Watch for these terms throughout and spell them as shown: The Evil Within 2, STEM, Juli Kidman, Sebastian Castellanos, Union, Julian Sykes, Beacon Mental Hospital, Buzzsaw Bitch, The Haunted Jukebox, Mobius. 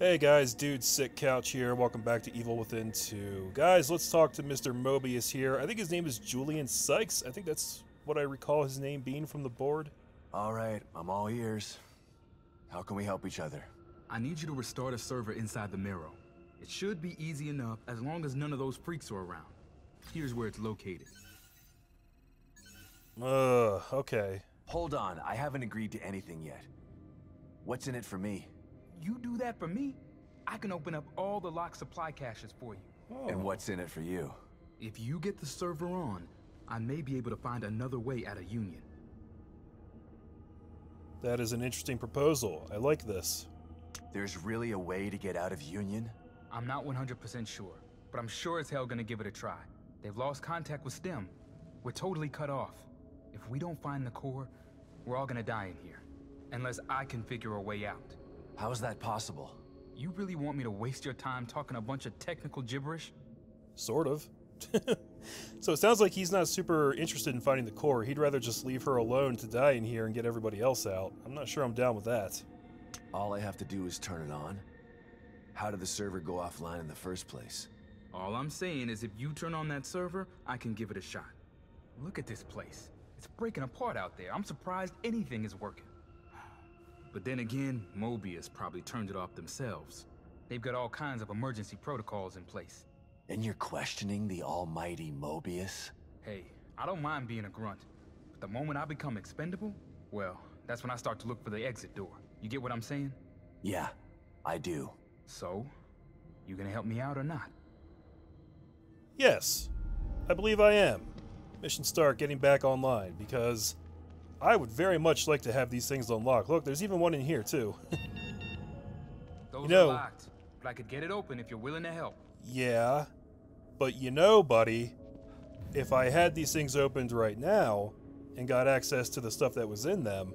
Hey guys, Dude Sick Couch here. Welcome back to Evil Within 2. Guys, let's talk to Mr. Mobius here. I think his name is Julian Sykes. I think that's what I recall his name being from the board. Alright, I'm all ears. How can we help each other? I need you to restore the server inside the mirror. It should be easy enough as long as none of those freaks are around. Here's where it's located. Okay. Hold on, I haven't agreed to anything yet. What's in it for me? You do that for me, I can open up all the locked supply caches for you. Oh. And what's in it for you? If you get the server on, I may be able to find another way out of Union. That is an interesting proposal. I like this. There's really a way to get out of Union? I'm not 100% sure, but I'm sure as hell gonna give it a try. They've lost contact with STEM. We're totally cut off. If we don't find the core, we're all gonna die in here. Unless I can figure a way out. How is that possible? You really want me to waste your time talking a bunch of technical gibberish? Sort of. So it sounds like he's not super interested in finding the core. He'd rather just leave her alone to die in here and get everybody else out. I'm not sure I'm down with that. All I have to do is turn it on. How did the server go offline in the first place? All I'm saying is if you turn on that server, I can give it a shot. Look at this place. It's breaking apart out there. I'm surprised anything is working. But then again, Mobius probably turned it off themselves. They've got all kinds of emergency protocols in place. And you're questioning the almighty Mobius? Hey, I don't mind being a grunt, but the moment I become expendable, well, that's when I start to look for the exit door. You get what I'm saying? Yeah, I do. So, you gonna help me out or not? Yes, I believe I am. Mission start, getting back online, because I would very much like to have these things unlocked. Look, there's even one in here, too. Those are locked, but I could get it open if you're willing to help. Yeah, but you know, buddy, if I had these things opened right now and got access to the stuff that was in them,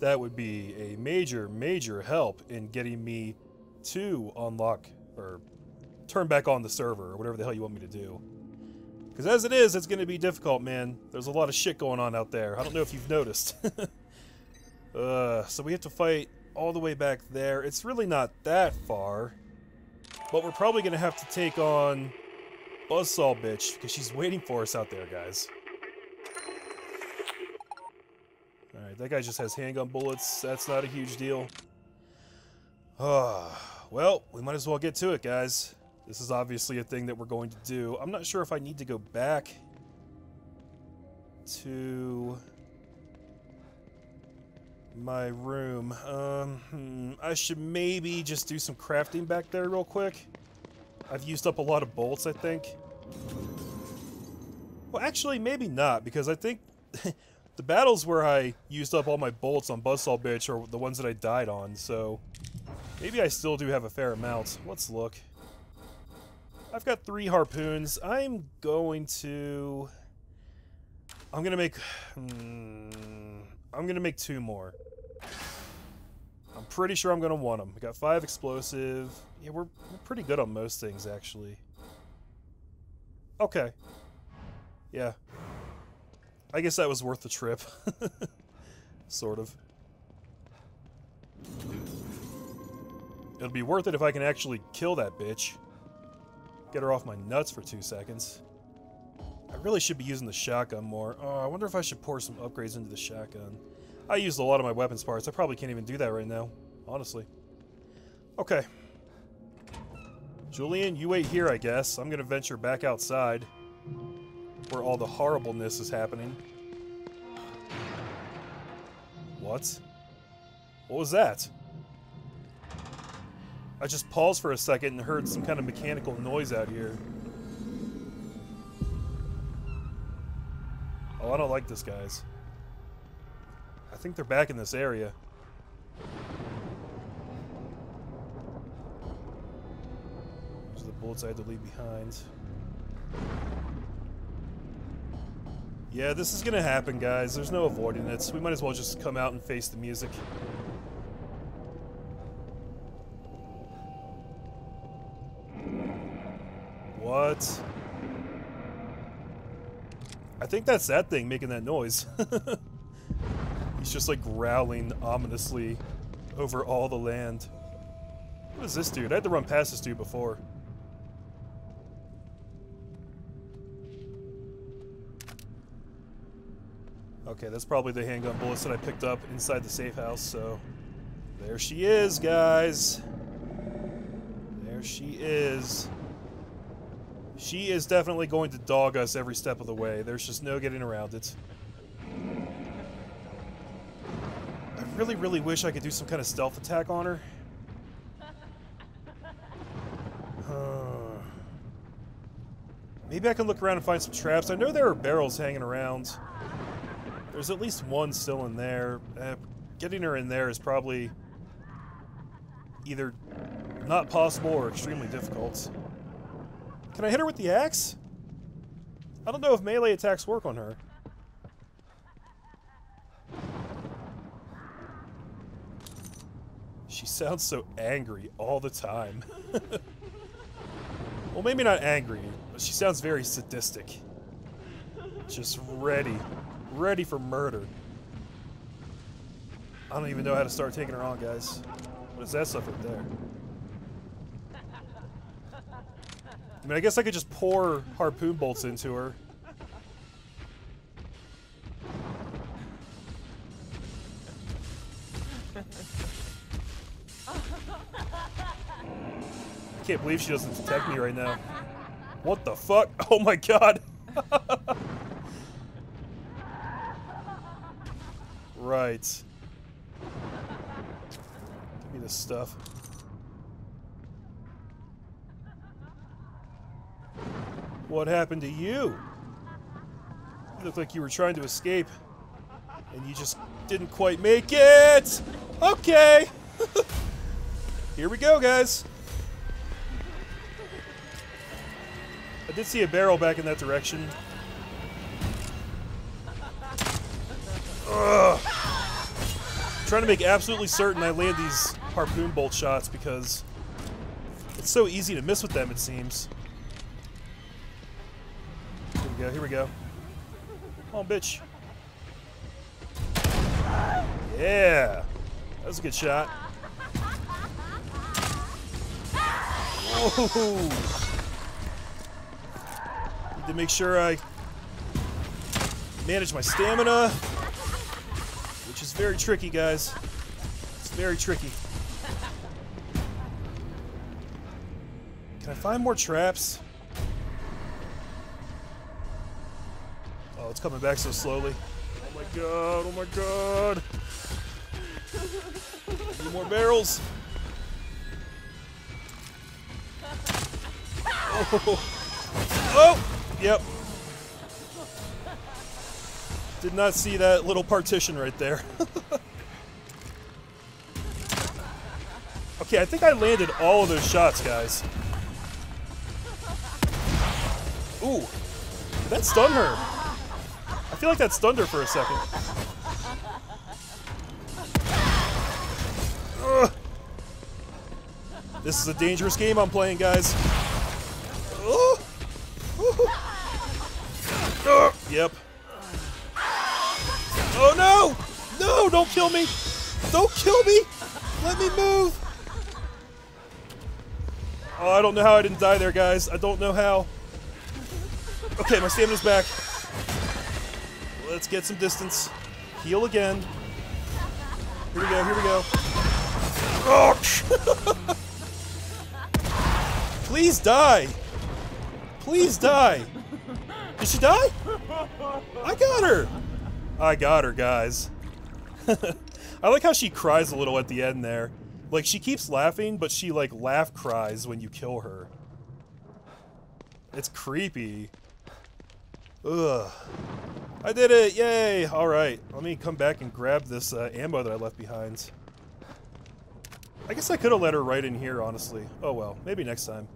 that would be a major, major help in getting me to unlock or turn back on the server or whatever the hell you want me to do. Because as it is, it's going to be difficult, man. There's a lot of shit going on out there. I don't know if you've noticed. So we have to fight all the way back there. It's really not that far. But we're probably going to have to take on Buzzsaw Bitch, because she's waiting for us out there, guys. Alright, that guy just has handgun bullets. That's not a huge deal. Well, we might as well get to it, guys. This is obviously a thing that we're going to do. I'm not sure if I need to go back to my room. I should maybe just do some crafting back there real quick. I've used up a lot of bolts, I think. Well, actually, maybe not, because I think the battles where I used up all my bolts on Buzzsaw Bitch are the ones that I died on, so maybe I still do have a fair amount. Let's look. I've got 3 harpoons. I'm gonna make 2 more. I'm pretty sure I'm gonna want them. We got 5 explosive. Yeah, we're pretty good on most things, actually. Okay. Yeah. I guess that was worth the trip. Sort of. It'll be worth it if I can actually kill that bitch. Get her off my nuts for 2 seconds. I really should be using the shotgun more. Oh, I wonder if I should pour some upgrades into the shotgun. I used a lot of my weapons parts. I probably can't even do that right now, honestly. Okay. Julian, you wait here, I guess. I'm going to venture back outside where all the horribleness is happening. What? What was that? I just paused for a second and heard some kind of mechanical noise out here. Oh, I don't like this, guys. I think they're back in this area. Those are the bullets I had to leave behind. Yeah, this is gonna happen, guys. There's no avoiding it. We might as well just come out and face the music. What? I think that's that thing making that noise. He's just like growling ominously over all the land. What is this dude? I had to run past this dude before. Okay, that's probably the handgun bullets that I picked up inside the safe house, so... There she is, guys! There she is. She is definitely going to dog us every step of the way. There's just no getting around it. I really wish I could do some kind of stealth attack on her. Maybe I can look around and find some traps. I know there are barrels hanging around. There's at least one still in there. Getting her in there is probably either not possible or extremely difficult. Can I hit her with the axe? I don't know if melee attacks work on her. She sounds so angry all the time. Well, maybe not angry, but she sounds very sadistic. Just ready. Ready for murder. I don't even know how to start taking her on, guys. What is that stuff right there? I mean, I guess I could just pour harpoon bolts into her. I can't believe she doesn't detect me right now. What the fuck? Oh my god! Right. Give me this stuff. What happened to you? You looked like you were trying to escape, and you just didn't quite make it! Okay! Here we go, guys! I did see a barrel back in that direction. Ugh. I'm trying to make absolutely certain I land these harpoon bolt shots because it's so easy to miss with them, it seems. Go, here we go. Come on, bitch. Yeah. That was a good shot. Whoa. Need to make sure I manage my stamina, which is very tricky, guys. It's very tricky. Can I find more traps? Oh, it's coming back so slowly. Oh my god, oh my god! I need more barrels! Oh! Oh! Yep. Did not see that little partition right there. Okay, I think I landed all of those shots, guys. Ooh! Did that stun her? I feel like that stunned her for a second. Ugh. This is a dangerous game I'm playing, guys. Ugh. Ugh. Yep. Oh no! No, don't kill me! Don't kill me! Let me move! Oh, I don't know how I didn't die there, guys. I don't know how. Okay, my stamina's back. Let's get some distance. Heal again. Here we go, here we go. Oh. Please die! Please die! Did she die? I got her! I got her, guys. I like how she cries a little at the end there. Like, she keeps laughing, but she, like, laugh cries when you kill her. It's creepy. Ugh. I did it! Yay! Alright, let me come back and grab this ammo that I left behind. I guess I could have let her right in here, honestly. Oh well, maybe next time.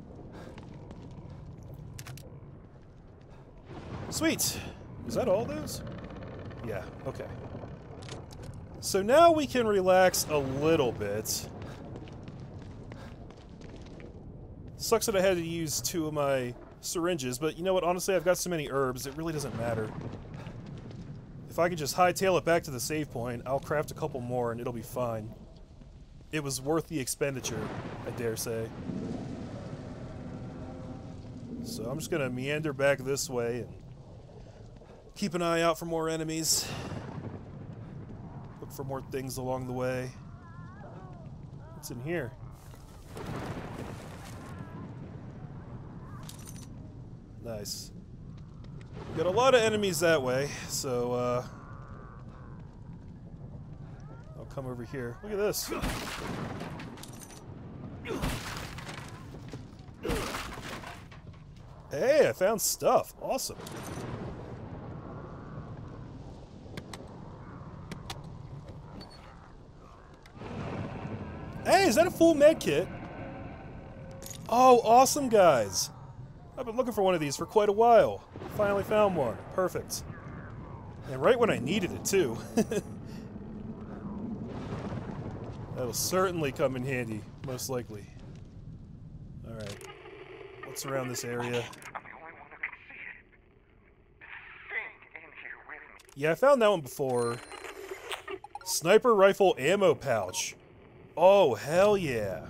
Sweet! Was that all those? Yeah, okay. So now we can relax a little bit. Sucks that I had to use two of my syringes, but you know what? Honestly, I've got so many herbs, it really doesn't matter. If I can just hightail it back to the save point, I'll craft a couple more and it'll be fine. It was worth the expenditure. I I dare say. So I'm just going to meander back this way and keep an eye out for more enemies. Look for more things along the way. What's in here? Nice. Got a lot of enemies that way, so I'll come over here. Look at this. Hey, I found stuff. Awesome. Hey, is that a full med kit? Oh, awesome, guys. I've been looking for one of these for quite a while. Finally found one. Perfect. And right when I needed it, too. That'll certainly come in handy, most likely. Alright. Let's surround this area. Yeah, I found that one before. Sniper rifle ammo pouch. Oh, hell yeah.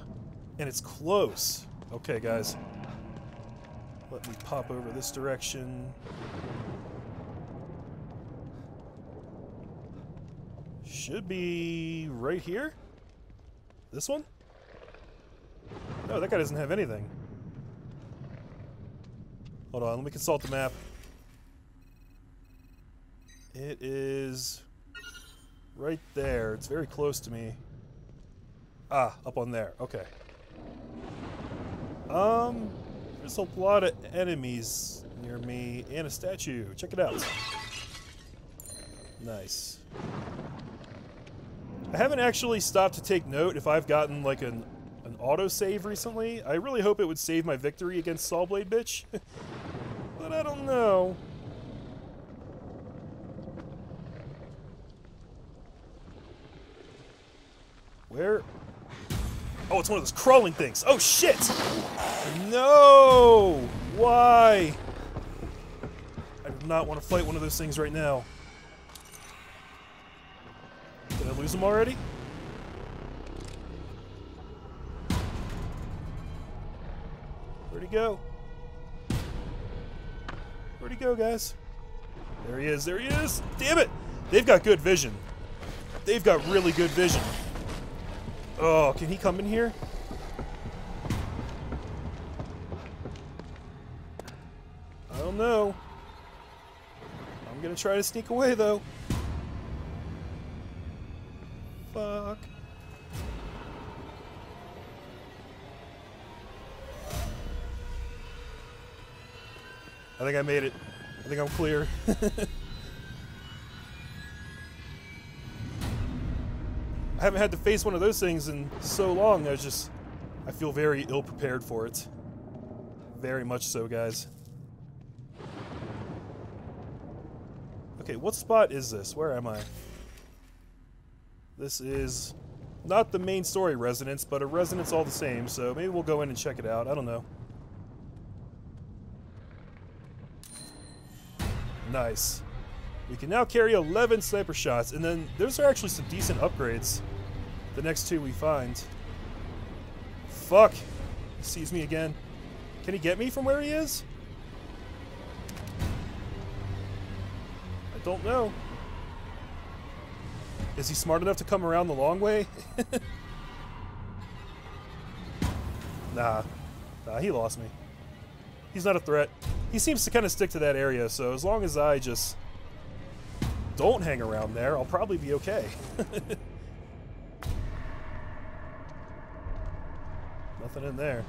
And it's close. Okay, guys. Let me pop over this direction. Should be right here? This one? No, that guy doesn't have anything. Hold on, let me consult the map. It is right there. It's very close to me. Ah, up on there. Okay. There's a lot of enemies near me and a statue. Check it out. Nice. I haven't actually stopped to take note if I've gotten like an autosave recently. I really hope it would save my victory against Sawblade Bitch. But I don't know. Where? Oh, it's one of those crawling things. Oh, shit! No! Why? I do not want to fight one of those things right now. Did I lose them already? Where'd he go? Where'd he go, guys? There he is. There he is. Damn it! They've got good vision. They've got really good vision. Oh, can he come in here? I don't know. I'm gonna try to sneak away, though. Fuck. I think I made it. I think I'm clear. I haven't had to face one of those things in so long. I feel very ill-prepared for it. Very much so, guys. Okay, what spot is this? Where am I? This is not the main story residence, but a residence all the same, so maybe we'll go in and check it out. I don't know. Nice. We can now carry 11 sniper shots, and then those are actually some decent upgrades. The next two we find. Fuck! He sees me again. Can he get me from where he is? I don't know. Is he smart enough to come around the long way? Nah. Nah, he lost me. He's not a threat. He seems to kind of stick to that area, so as long as I just don't hang around there, I'll probably be okay. Nothing in there.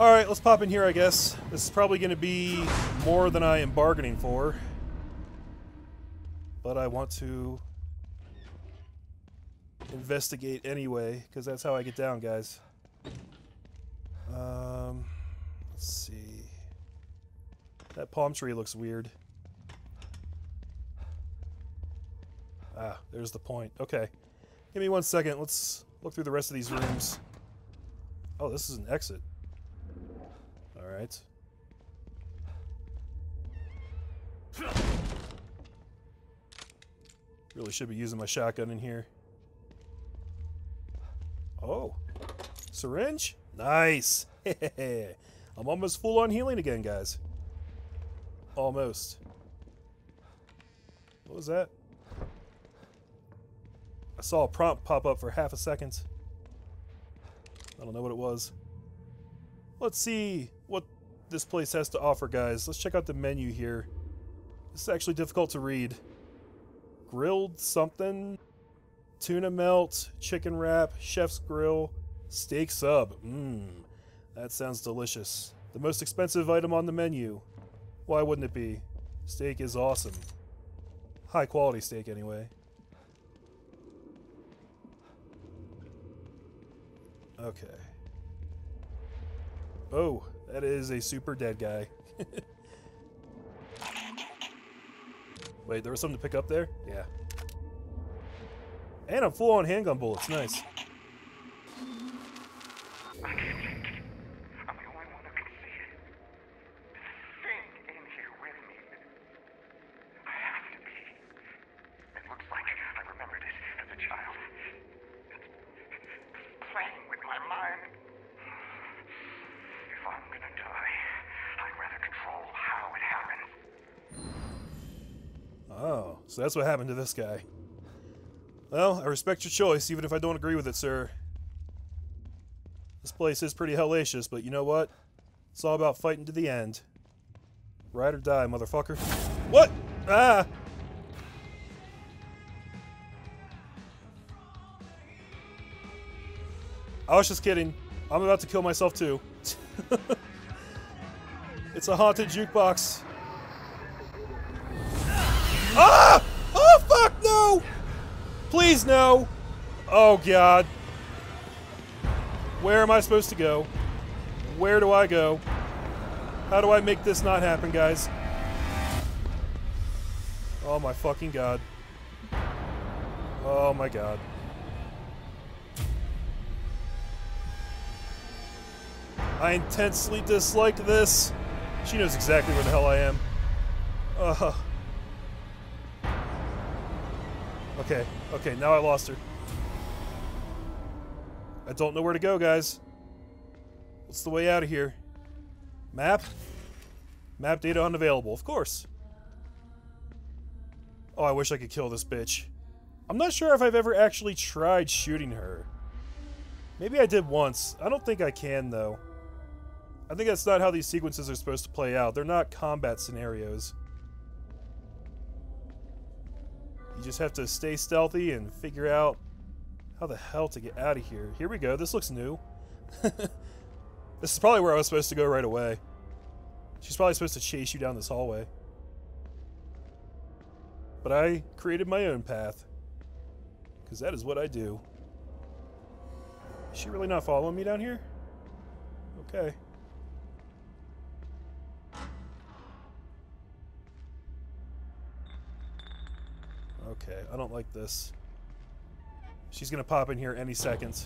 Alright, let's pop in here, I guess. This is probably going to be more than I am bargaining for. But I want to investigate anyway, because that's how I get down, guys. Let's see. That palm tree looks weird. Ah, there's the point. Okay. Give me 1 second. Let's look through the rest of these rooms. Oh, this is an exit. Alright. Really should be using my shotgun in here. Oh. Syringe? Nice. I'm almost full on healing again, guys. Almost. What was that? I saw a prompt pop up for half a second. I don't know what it was. Let's see what this place has to offer, guys. Let's check out the menu here. This is actually difficult to read. Grilled something. Tuna melt, chicken wrap, chef's grill, steak sub. Mmm, that sounds delicious. The most expensive item on the menu. Why wouldn't it be? Steak is awesome. High quality steak, anyway. Okay. Oh, that is a super dead guy. Wait, there was something to pick up there? Yeah. And I'm full on handgun bullets, nice. So that's what happened to this guy. Well, I respect your choice, even if I don't agree with it, sir. This place is pretty hellacious, but you know what? It's all about fighting to the end. Ride or die, motherfucker. What? Ah! I was just kidding. I'm about to kill myself, too. It's a haunted jukebox. Ah! Oh, fuck, no! Please, no! Oh, God. Where am I supposed to go? Where do I go? How do I make this not happen, guys? Oh, my fucking God. Oh, my God. I intensely dislike this. She knows exactly where the hell I am. Ugh. Okay, okay, now I lost her. I don't know where to go, guys. What's the way out of here? Map? Map data unavailable, of course. Oh, I wish I could kill this bitch. I'm not sure if I've ever actually tried shooting her. Maybe I did once. I don't think I can, though. I think that's not how these sequences are supposed to play out. They're not combat scenarios. You just have to stay stealthy and figure out how the hell to get out of here. Here we go. This looks new. This is probably where I was supposed to go right away. She's probably supposed to chase you down this hallway. But I created my own path. Because that is what I do. Is she really not following me down here? Okay. Okay, I don't like this. She's gonna pop in here any second.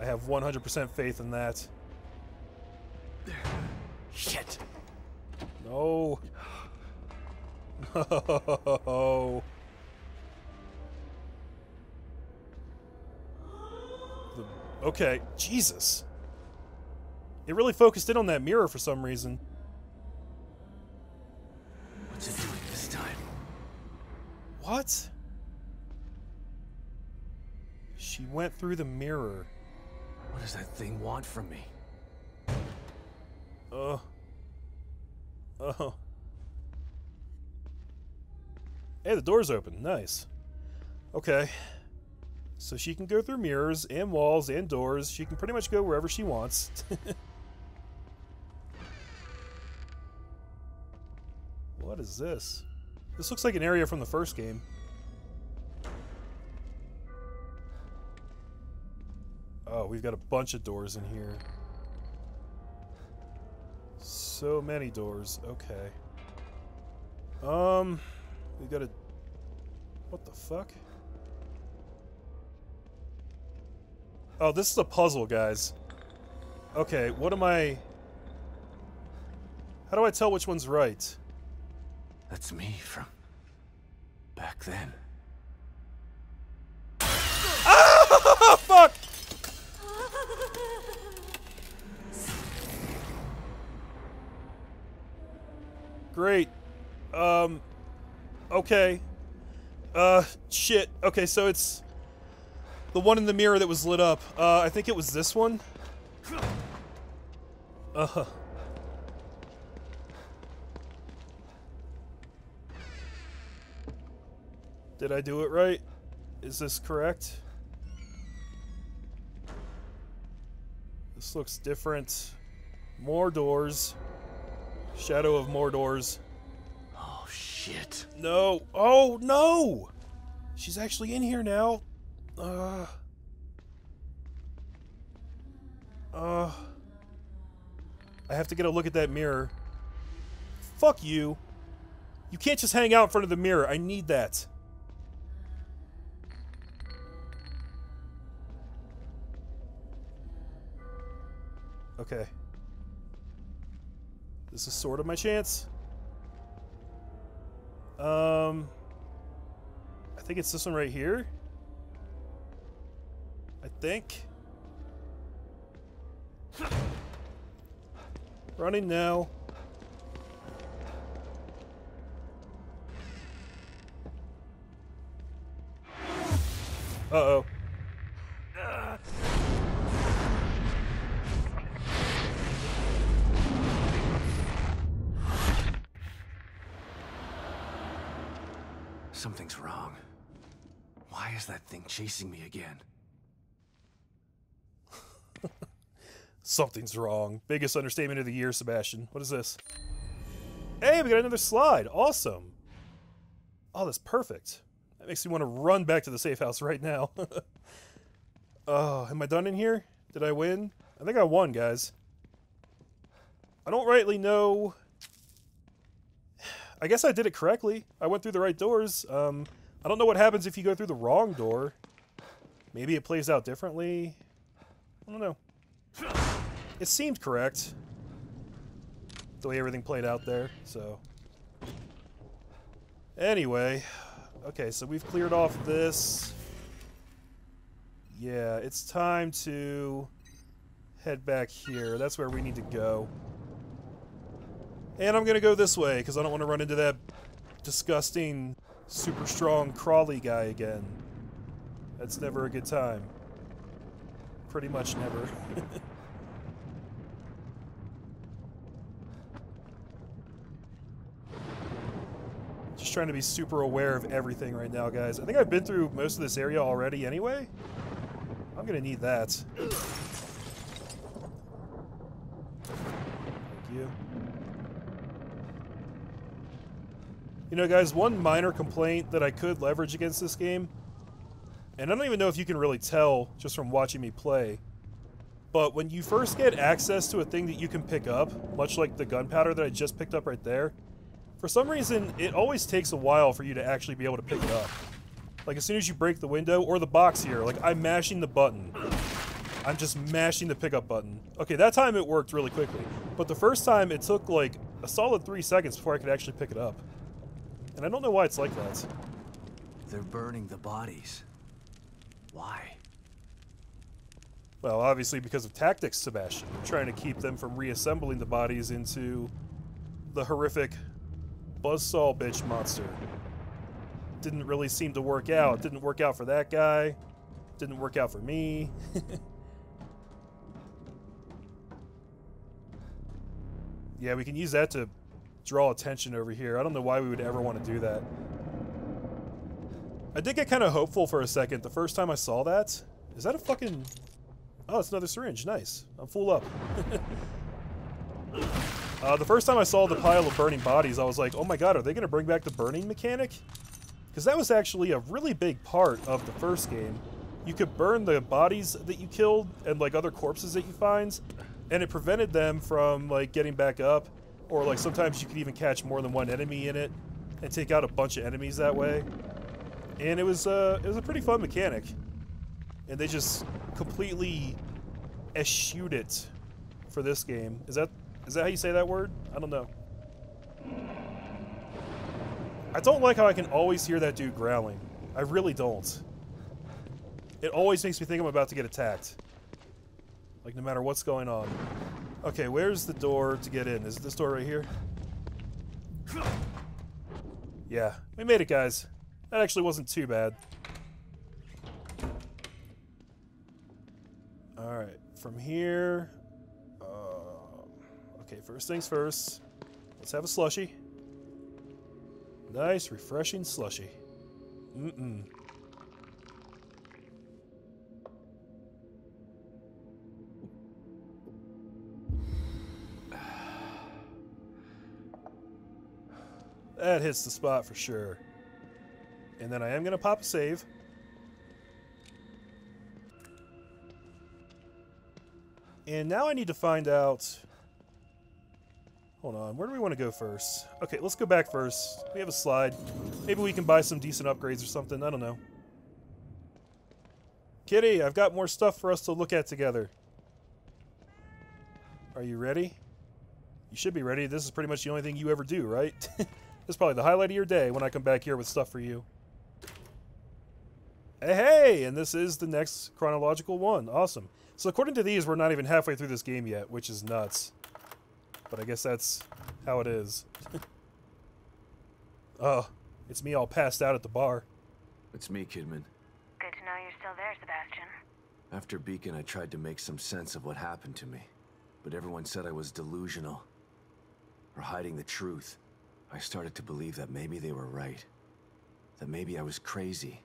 I have 100% faith in that. Shit! No! No! Okay, Jesus! It really focused in on that mirror for some reason. What? She went through the mirror. What does that thing want from me? Oh. Oh. Hey, the door's open. Nice. Okay. So she can go through mirrors and walls and doors. She can pretty much go wherever she wants. What is this? This looks like an area from the first game. Oh, we've got a bunch of doors in here. So many doors. Okay. We've got a... What the fuck? Oh, this is a puzzle, guys. Okay, what am I... How do I tell which one's right? That's me from back then. Ah! Fuck! Great. Okay. Shit. Okay, so it's the one in the mirror that was lit up. I think it was this one. Uh-huh. Did I do it right? Is this correct? This looks different. More doors. Shadow of more doors. Oh, shit. No. Oh, no! She's actually in here now. I have to get a look at that mirror. Fuck you. You can't just hang out in front of the mirror. I need that. Okay. This is sort of my chance. I think it's this one right here. I think. Running now. Uh-oh. Something's wrong. Why is that thing chasing me again? Something's wrong. Biggest understatement of the year, Sebastian. What is this? Hey, we got another slide. Awesome. Oh, that's perfect. That makes me want to run back to the safe house right now. Oh, am I done in here? Did I win? I think I won, guys. I don't rightly know... I guess I did it correctly. I went through the right doors. I don't know what happens if you go through the wrong door. Maybe it plays out differently. I don't know. It seemed correct. The way everything played out there, so... Anyway. Okay, so we've cleared off this. Yeah, it's time to head back here. That's where we need to go. And I'm gonna go this way, because I don't want to run into that disgusting, super strong crawly guy again. That's never a good time. Pretty much never. Just trying to be super aware of everything right now, guys. I think I've been through most of this area already anyway. I'm gonna need that. Thank you. You know, guys, one minor complaint that I could leverage against this game, and I don't even know if you can really tell just from watching me play, but when you first get access to a thing that you can pick up, much like the gunpowder that I just picked up right there, for some reason, it always takes a while for you to actually be able to pick it up. Like, as soon as you break the window or the box here, like, I'm mashing the button. I'm just mashing the pickup button. Okay, that time it worked really quickly, but the first time it took, like, a solid 3 seconds before I could actually pick it up. And I don't know why it's like that. They're burning the bodies. Why? Well, obviously because of tactics, Sebastian. They're trying to keep them from reassembling the bodies into the horrific Buzzsaw Bitch monster. Didn't really seem to work out. Didn't work out for that guy. Didn't work out for me. Yeah, we can use that to draw attention over here. I don't know why we would ever want to do that. I did get kind of hopeful for a second the first time I saw that. Is that a fucking... Oh, it's another syringe. Nice. I'm full up. The first time I saw the pile of burning bodies, I was like, oh my god, are they going to bring back the burning mechanic? Because that was actually a really big part of the first game. You could burn the bodies that you killed and like other corpses that you find, and it prevented them from like getting back up. Or, like, sometimes you could even catch more than one enemy in it and take out a bunch of enemies that way. And it was a pretty fun mechanic. And they just completely eschewed it for this game. Is that how you say that word? I don't know. I don't like how I can always hear that dude growling. I really don't. It always makes me think I'm about to get attacked. Like, no matter what's going on. Okay, where's the door to get in? Is it this door right here? Yeah, we made it, guys. That actually wasn't too bad. Alright, from here... okay, first things first. Let's have a slushie. Nice, refreshing slushie. Mm-mm. That hits the spot for sure. And then I am going to pop a save. And now I need to find out... Hold on, where do we want to go first? Okay, let's go back first. We have a slide. Maybe we can buy some decent upgrades or something. I don't know. Kitty, I've got more stuff for us to look at together. Are you ready? You should be ready. This is pretty much the only thing you ever do, right? This is probably the highlight of your day when I come back here with stuff for you. Hey! And this is the next chronological one. Awesome. So according to these, we're not even halfway through this game yet, which is nuts. But I guess that's how it is. Oh, it's me all passed out at the bar. It's me, Kidman. Good to know you're still there, Sebastian. After Beacon, I tried to make some sense of what happened to me. But everyone said I was delusional. Or hiding the truth. I started to believe that maybe they were right. That maybe I was crazy.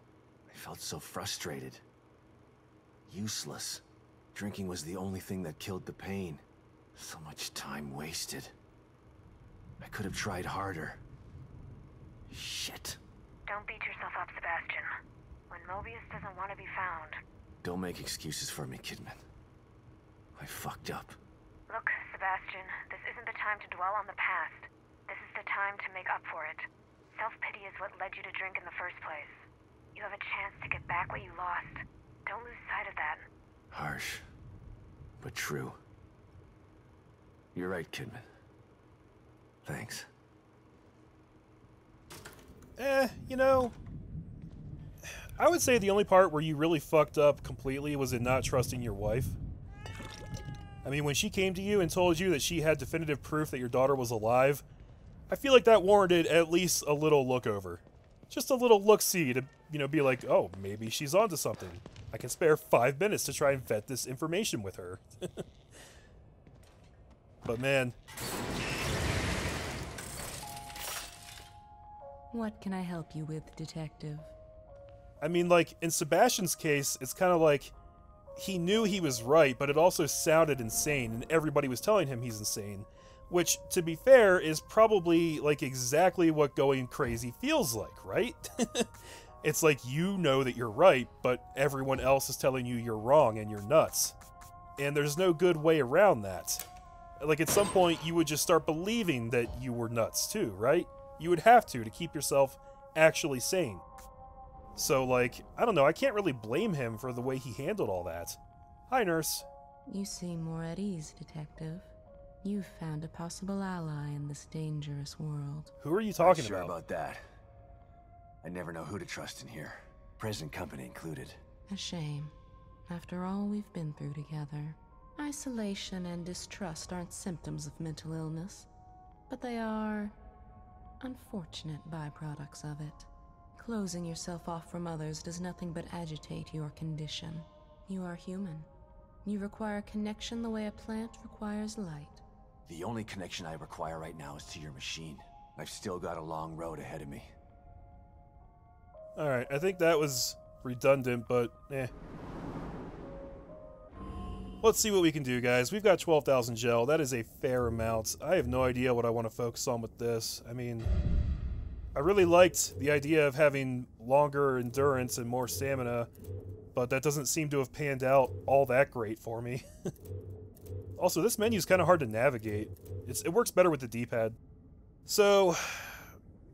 I felt so frustrated. Useless. Drinking was the only thing that killed the pain. So much time wasted. I could have tried harder. Shit. Don't beat yourself up, Sebastian. When Mobius doesn't want to be found... Don't make excuses for me, Kidman. I fucked up. Look, Sebastian, this isn't the time to dwell on the past. This is the time to make up for it. Self-pity is what led you to drink in the first place. You have a chance to get back what you lost. Don't lose sight of that. Harsh, but true. You're right, Kidman. Thanks. You know... I would say the only part where you really fucked up completely was in not trusting your wife. I mean, when she came to you and told you that she had definitive proof that your daughter was alive, I feel like that warranted at least a little look over. Just a little look-see to, you know, be like, oh, maybe she's onto something. I can spare 5 minutes to try and vet this information with her. But man. What can I help you with, Detective? I mean, like, in Sebastian's case, it's kind of like... He knew he was right, but it also sounded insane, and everybody was telling him he's insane. Which, to be fair, is probably, like, exactly what going crazy feels like, right? It's like, you know that you're right, but everyone else is telling you you're wrong and you're nuts. And there's no good way around that. Like, at some point, you would just start believing that you were nuts, too, right? You would have to keep yourself actually sane. So, like, I don't know, I can't really blame him for the way he handled all that. Hi, Nurse. You seem more at ease, Detective. You've found a possible ally in this dangerous world. Who are you talking about? Not sure about that. I never know who to trust in here. Prison company included. A shame. After all we've been through together. Isolation and distrust aren't symptoms of mental illness, but they are unfortunate byproducts of it. Closing yourself off from others does nothing but agitate your condition. You are human. You require connection the way a plant requires light. The only connection I require right now is to your machine. I've still got a long road ahead of me. Alright, I think that was redundant, but eh. Let's see what we can do, guys. We've got 12,000 gel. That is a fair amount. I have no idea what I want to focus on with this. I mean... I really liked the idea of having longer endurance and more stamina, but that doesn't seem to have panned out all that great for me. Also, this menu's kind of hard to navigate. It works better with the D-pad. So,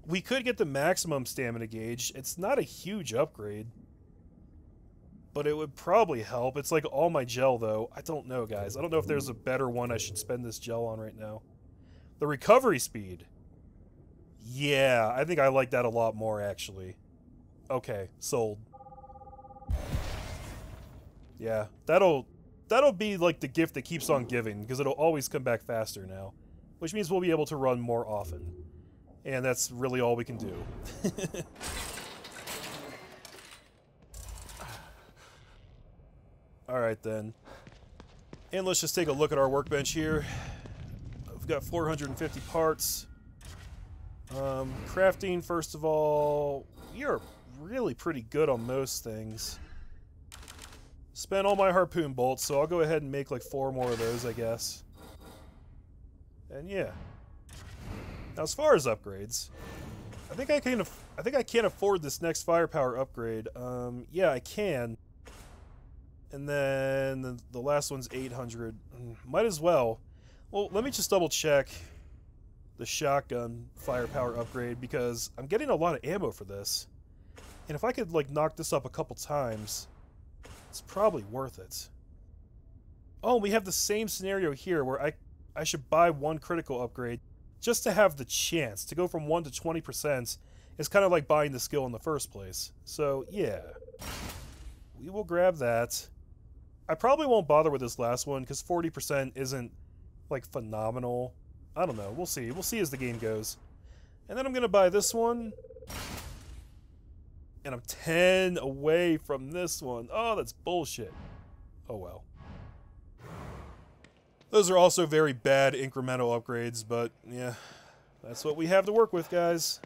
we could get the maximum stamina gauge. It's not a huge upgrade, but it would probably help. It's like all my gel, though. I don't know, guys. I don't know if there's a better one I should spend this gel on right now. The recovery speed. Yeah, I think I like that a lot more, actually. Okay, sold. Yeah, that'll be like the gift that keeps on giving, because it'll always come back faster now. Which means we'll be able to run more often. and that's really all we can do. Alright then. And let's just take a look at our workbench here. We've got 450 parts. Crafting, first of all, you're really pretty good on most things. Spent all my harpoon bolts, so I'll go ahead and make like 4 more of those, I guess. And yeah. Now, as far as upgrades, I think I can't afford this next firepower upgrade. Yeah, I can. And then the last one's 800. Might as well. Well, let me just double check the shotgun firepower upgrade, because I'm getting a lot of ammo for this. And if I could like knock this up a couple times, it's probably worth it. Oh, we have the same scenario here where I should buy 1 critical upgrade just to have the chance to go from 1 to 20%. It's kind of like buying the skill in the first place. So yeah, we will grab that. I probably won't bother with this last one because 40% isn't like phenomenal. I don't know. We'll see. We'll see as the game goes. And then I'm going to buy this one. And I'm 10 away from this one. Oh, that's bullshit. Oh, well. Those are also very bad incremental upgrades, but yeah, that's what we have to work with, guys.